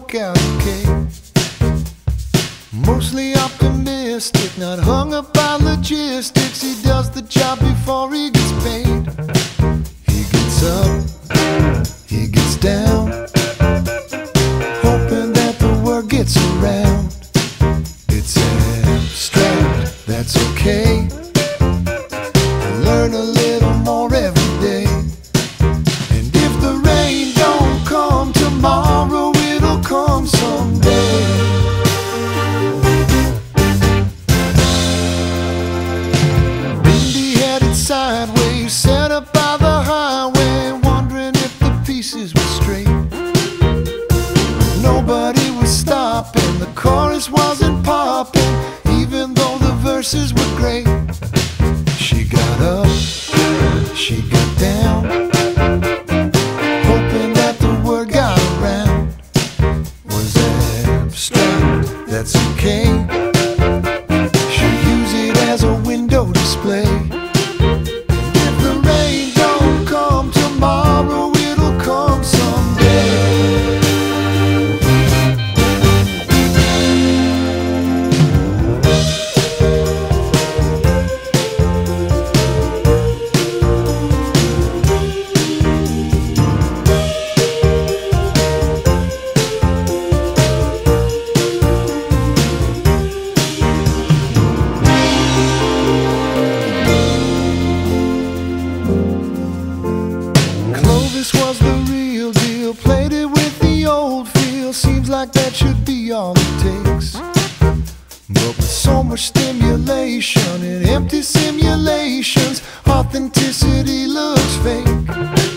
work out okay. Mostly optimistic, not hung up by logistics. He does the job before he gets paid. He gets up, he gets down, hoping that the word gets around. It's abstract, that's okay. I learn a little more every day. And if the rain don't come tomorrow, it'll come someday. Sideways, set up by the highway, wondering if the pieces were straight. Nobody was stopping, the chorus wasn't popping, even though the verses were great. She got up, she got down, hoping that the word got around. Was abstract, that's okay. She'll use it as a window display. Was the real deal, played it with the old feel. Seems like that should be all it takes, but with so much stimulation and empty simulations, authenticity looks fake.